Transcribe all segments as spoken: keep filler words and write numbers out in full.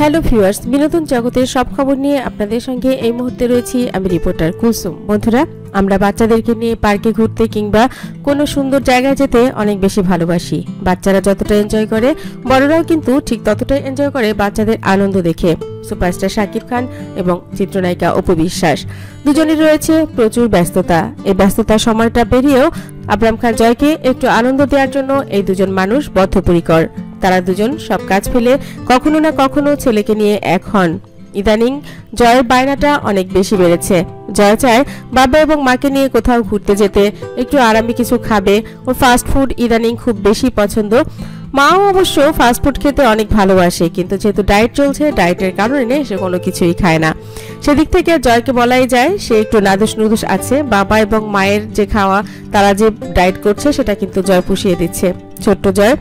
Hello viewers বিনোদন জগতের সব খবর নিয়ে আপনাদের সঙ্গে এই মুহূর্তে রয়েছি আমি রিপোর্টার কুলসুম। বন্ধুরা আমরা বাচ্চাদেরকে নিয়ে পার্কে ঘুরতে কিংবা কোনো সুন্দর জায়গায় যেতে অনেক বেশি ভালোবাসি। বাচ্চারা যতটা এনজয় করে বড়রাও কিন্তু ঠিক ততটাই এনজয় করে বাচ্চাদের আনন্দ দেখে। সুপারস্টার শাকিব খান এবং চিত্রনায়িকা অপু বিশ্বাস দুজনেই রয়েছে প্রচুর ব্যস্ততা। এই ব্যস্ততা সময়টা পেরিয়েও আবরাম খান জয়কে একটু আনন্দ দেওয়ার জন্য এই দুজন মানুষ বদ্ধপরিকর। তারা দুজন সব কাজ ফেলে কখনো না কখনো ছেলেকে নিয়ে এক হন। ইদানিং জয়ের বায়নাটা অনেক বেশি বেড়েছে। জয় চায় বাবা এবং মাকে নিয়ে কোথাও ঘুরতে যেতে, একটু আরামে কিছু খাবে। ওর ফাস্ট ফুড ইদানিং খুব বেশি পছন্দ। মাও অবশ্য ফাস্টফুড খেতে অনেক ভালোবাসে, কিন্তু যেহেতু ডায়েট চলছে ডায়েটের কারণে সে কোনো কিছুই খায় না। সেদিক থেকে জয়কে বলাই যায় সে একটু নাদুস নুদুস আছে। বাবা এবং মায়ের যে খাওয়া তারা যে ডায়েট করছে সেটা কিন্তু জয় পুষিয়ে দিচ্ছে। ছোট্ট জয়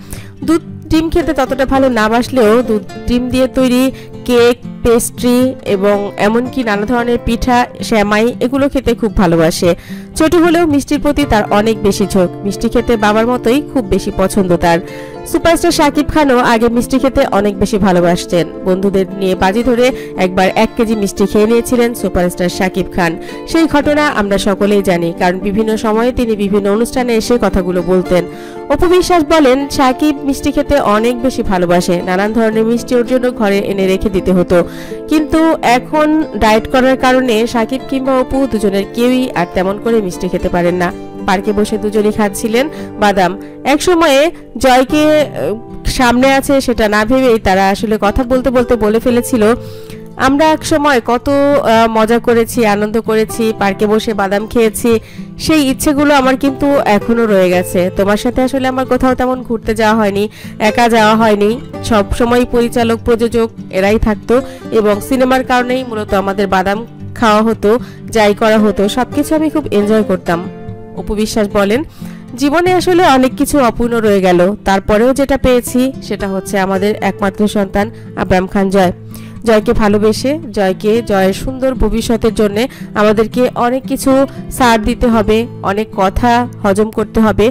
দুধ ডিম খেতে ততটা ভালো না বাসলেও দুধ ডিম দিয়ে তৈরি কেক, পেস্ট্রি এবং এমনকি নানা ধরনের পিঠা, শ্যামাই এগুলো খেতে খুব ভালোবাসে। ছোট হলেও মিষ্টির প্রতি তার অনেক বেশি ঝোঁক। মিষ্টি খেতে বাবার মতোই খুব বেশি পছন্দ তার। সুপারস্টার শাকিব খানও আগে মিষ্টি খেতে অনেক বেশি ভালোবাসতেন। বন্ধুদের নিয়ে বাজি ধরে একবার এক কেজি মিষ্টি খেয়ে নিয়েছিলেন সুপারস্টার শাকিব খান। সেই ঘটনা আমরা সকলেই জানি, কারণ বিভিন্ন সময়ে তিনি বিভিন্ন অনুষ্ঠানে এসে কথাগুলো বলতেন। অপু বিশ্বাস বলেন শাকিব মিষ্টি খেতে অনেক বেশি ভালোবাসে। নানান ধরনের মিষ্টি ওর জন্য ঘরে এনে রেখে দিতে হতো, কিন্তু এখন ডায়েট করার কারণে শাকিব কিংবা অপু দুজনের কেউই আর তেমন করে মিষ্টি খেতে পারেন না। পার্কে বসে দুজনই খাচ্ছিলেন বাদাম। এক সময়ে জয়কে সামনে আছে সেটা না ভেবেই তারা আসলে কথা বলতে বলতে বলে ফেলেছিল, আমরা এক সময় কত মজা করেছি, আনন্দ করেছি, পার্কে বসে বাদাম খেয়েছি, সেই ইচ্ছেগুলো আমার কিন্তু এখনো রয়ে গেছে। তোমার সাথে আসলে আমার কোথাও তেমন ঘুরতে যাওয়া হয়নি, একা যাওয়া হয়নি। সব সময় পরিচালক, প্রযোজক এরাই থাকতো এবং সিনেমার কারণেই মূলত আমাদের বাদাম খাওয়া হতো, যাই করা হতো সবকিছু আমি খুব এনজয় করতাম। অপু বিশ্বাস বলেন জীবনে আসলে অনেক কিছু অপূর্ণ রয়ে গেল, তারপরেও যেটা পেয়েছি সেটা হচ্ছে আমাদের একমাত্র সন্তান আবরাম খান জয়। জয়কে ভালোবেসে, জয়কে জয়ের সুন্দর ভবিষ্যতের জন্য আমাদেরকে অনেক কিছু সার দিতে হবে, অনেক কথা হজম করতে হবে।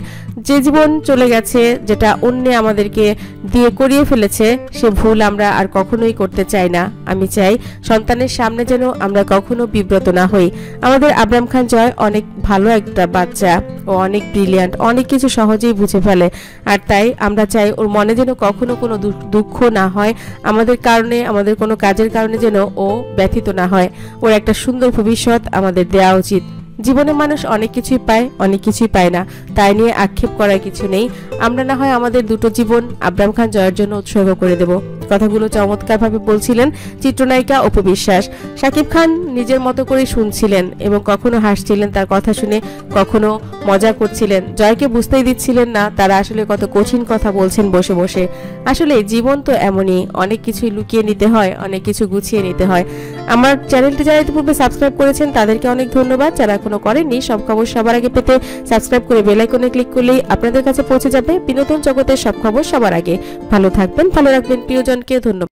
যে জীবন চলে গেছে, যেটা অন্য আমাদেরকে দিয়ে করিয়ে ফেলেছে, সে ভুল আমরা আর কখনোই করতে চাই না। আমি চাই সন্তানের সামনে যেন আমরা কখনো বিব্রত না হই। আমাদের আবরাম খান জয় অনেক ভালো একটা বাচ্চা ও অনেক ব্রিলিয়ান্ট, অনেক কিছু সহজেই বুঝে ফেলে। আর তাই আমরা চাই ওর মনে যেন কখনো কোনো দুঃখ না হয়, আমাদের কারণে, আমাদের কোনো কাজের কারণে যেন ও ব্যথিত না হয়। ওর একটা সুন্দর ভবিষ্যৎ আমাদের দেওয়া উচিত। জীবনে মানুষ অনেক কিছুই পায়, অনেক কিছুই পায় না, তাই নিয়ে আক্ষেপ করার কিছু নেই। আমরা না হয় আমাদের দুটো জীবন আবরাম খান জয়ের জন্য উৎসর্গ করে দেব। কথাগুলো চমৎকারভাবে বলছিলেন চিত্রনায়িকা অপু বিশ্বাস। শাকিব খান নিজের মতো করে শুনছিলেন এবং কখনো হাসছিলেন তার কথা শুনে, কখনো মজা করছিলেন। জয়কে বুঝতেই দিচ্ছিলেন না তারা আসলে কত কঠিন কথা বলছেন বসে বসে। আসলে জীবন তো এমনই, অনেক কিছুই লুকিয়ে নিতে হয়, অনেক কিছু গুছিয়ে নিতে হয়। আমার চ্যানেলটি যারা ইতিপূর্বে সাবস্ক্রাইব করেছেন তাদেরকে অনেক ধন্যবাদ। যারা এখনো করেননি সব খবর সবার আগে পেতে সাবস্ক্রাইব করে বেল আইকনে ক্লিক করলেই আপনাদের কাছে পৌঁছে যাবে বিনোদন জগতের সব খবর সবার আগে। ভালো থাকবেন, ভালো রাখবেন প্রিয়জন। धन्यवाद।